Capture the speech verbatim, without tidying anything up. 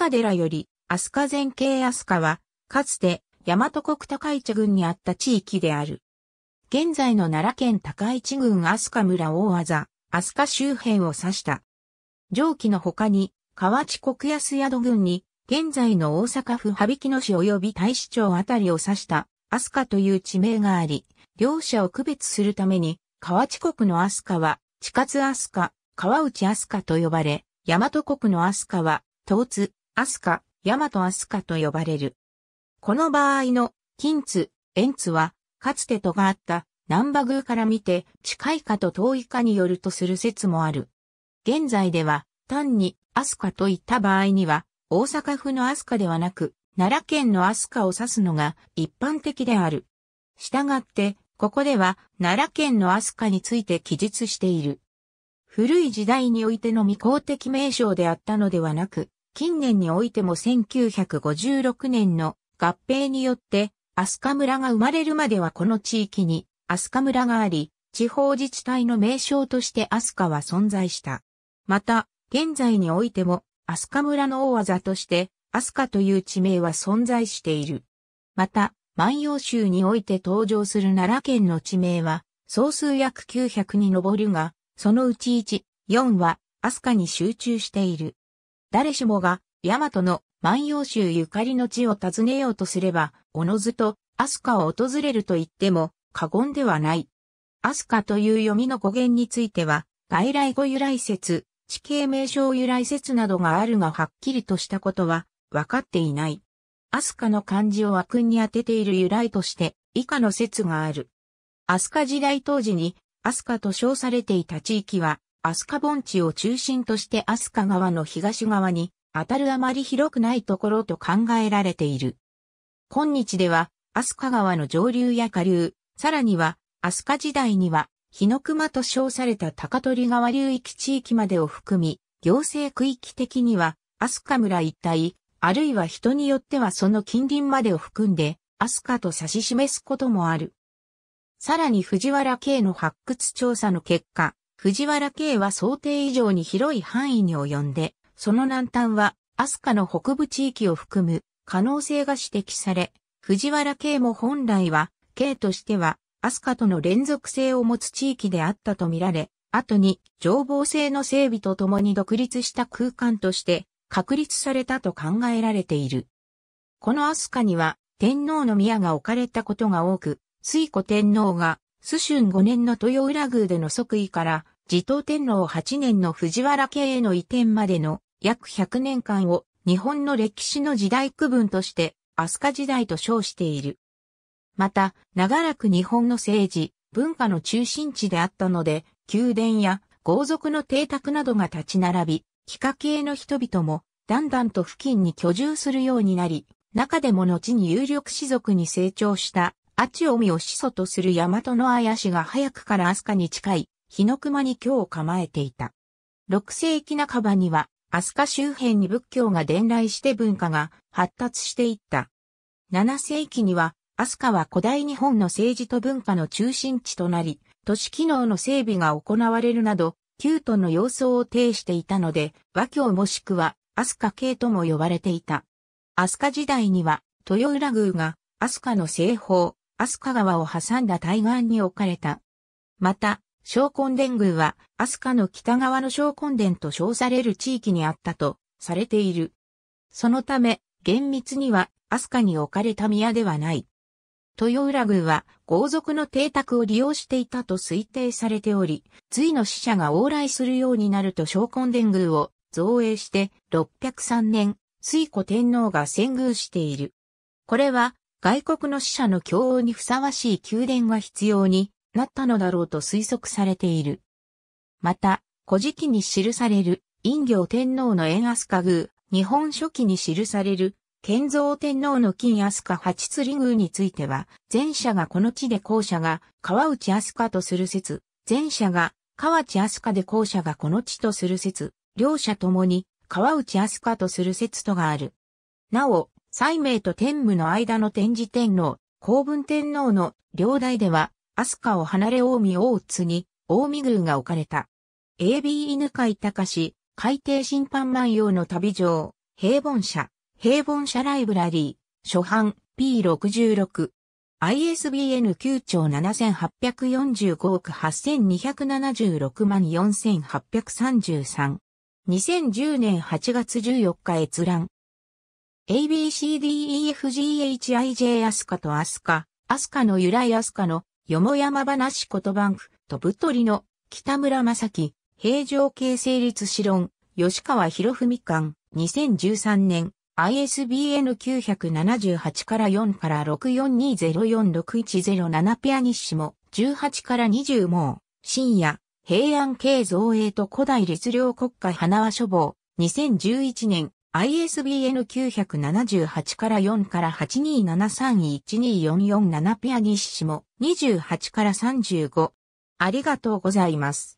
高寺より、飛鳥前景飛鳥は、かつて、大和国高市郡にあった地域である。現在の奈良県高市郡飛鳥村大字、飛鳥周辺を指した。上記の他に、河内国安宿郡に、現在の大阪府羽曳野市及び太子町あたりを指した、飛鳥という地名があり、両者を区別するために、河内国の飛鳥は、地活飛鳥、川内飛鳥と呼ばれ、大和国の飛鳥は、東津、飛鳥、大和飛鳥と呼ばれる。この場合の、近津、遠津は、かつて都があった、難波宮から見て、近いかと遠いかによるとする説もある。現在では、単に、飛鳥といった場合には、大阪府の飛鳥ではなく、奈良県の飛鳥を指すのが一般的である。したがって、ここでは、奈良県の飛鳥について記述している。古い時代においての未公的名称であったのではなく、近年においてもせんきゅうひゃくごじゅうろくねんの合併によって、飛鳥村が生まれるまではこの地域に飛鳥村があり、地方自治体の名称として飛鳥は存在した。また、現在においても飛鳥村の大字として飛鳥という地名は存在している。また、万葉集において登場する奈良県の地名は、総数約きゅうひゃくに上るが、そのうちいち、よんは飛鳥に集中している。誰しもが、大和の万葉集ゆかりの地を訪ねようとすれば、おのずと、飛鳥を訪れると言っても過言ではない。飛鳥という読みの語源については、外来語由来説、地形名称由来説などがあるがはっきりとしたことは分かっていない。飛鳥の漢字を和訓に当てている由来として、以下の説がある。飛鳥時代当時に、飛鳥と称されていた地域は、飛鳥盆地を中心として飛鳥川の東側に、当たるあまり広くないところと考えられている。今日では、飛鳥川の上流や下流、さらには、飛鳥時代には、日の熊と称された高取川流域地域までを含み、行政区域的には、飛鳥村一帯、あるいは人によってはその近隣までを含んで、飛鳥と指し示すこともある。さらに藤原慶の発掘調査の結果、藤原慶は想定以上に広い範囲に及んで、その南端は、飛鳥の北部地域を含む可能性が指摘され、藤原慶も本来は、慶としては、飛鳥との連続性を持つ地域であったとみられ、後に、情報性の整備とともに独立した空間として、確立されたと考えられている。この飛鳥には、天皇の宮が置かれたことが多く、推古天皇が、崇春ごねんの豊浦宮での即位から、持統天皇はちねんの藤原慶への移転までの、約ひゃくねんかんを日本の歴史の時代区分として飛鳥時代と称している。また、長らく日本の政治、文化の中心地であったので、宮殿や豪族の邸宅などが立ち並び、帰化系の人々もだんだんと付近に居住するようになり、中でも後に有力士族に成長した、安智臣を始祖とする大和のあや氏が早くから飛鳥に近い、日の熊に居を構えていた。ろくせいき半ばには、飛鳥周辺に仏教が伝来して文化が発達していった。ななせいきには、飛鳥は古代日本の政治と文化の中心地となり、都市機能の整備が行われるなど、旧都の様相を呈していたので、和京もしくは飛鳥系とも呼ばれていた。飛鳥時代には、豊浦宮が飛鳥の西方、飛鳥川を挟んだ対岸に置かれた。また、昇魂殿宮は、飛鳥の北側の昇魂殿と称される地域にあったと、されている。そのため、厳密には、飛鳥に置かれた宮ではない。豊浦宮は、豪族の邸宅を利用していたと推定されており、隋の使者が往来するようになると昇魂殿宮を造営して、ろっぴゃくさんねん、推古天皇が遷宮している。これは、外国の使者の供応にふさわしい宮殿が必要に、なったのだろうと推測されている。また、古事記に記される、陰陽天皇の遠飛鳥宮、日本書紀に記される、建造天皇の近飛鳥八釣宮については、前者がこの地で後者が川内飛鳥とする説、前者が河内飛鳥で後者がこの地とする説、両者ともに川内飛鳥とする説とがある。なお、斉明と天武の間の天智天皇、光文天皇の両代では、飛鳥を離れ近江大津に、近江宮が置かれた。エービー 犬飼隆、海底審判万葉の旅情、平凡社、平凡社ライブラリー、初版、ページろくじゅうろく。アイエスビーエヌ きゅうちょうななせんはっぴゃくよんじゅうごおくはっせんにひゃくななじゅうろくまんよんせんはっぴゃくさんじゅうさん。にせんじゅうねんはちがつじゅうよっか閲覧。エービーシーディーイーエフジーエイチアイジェー アスカとアスカ、アスカの由来アスカの、よもやま話ことバンク、とぶとりの、北村正樹、平城京成立史論、吉川博文館、にせんじゅうさんねん、アイエスビーエヌきゅうななはちからよんからろくよんにぜろよんろくいちぜろななピアニッシモ、じゅうはちからにじゅうも、深夜、平安京造営と古代律令国家花輪書房、にせんじゅういちねん、アイエスビーエヌきゅうななはちからよんからはちにななさんいちによんよんななピアニッシモ、にじゅうはちからさんじゅうご。ありがとうございます。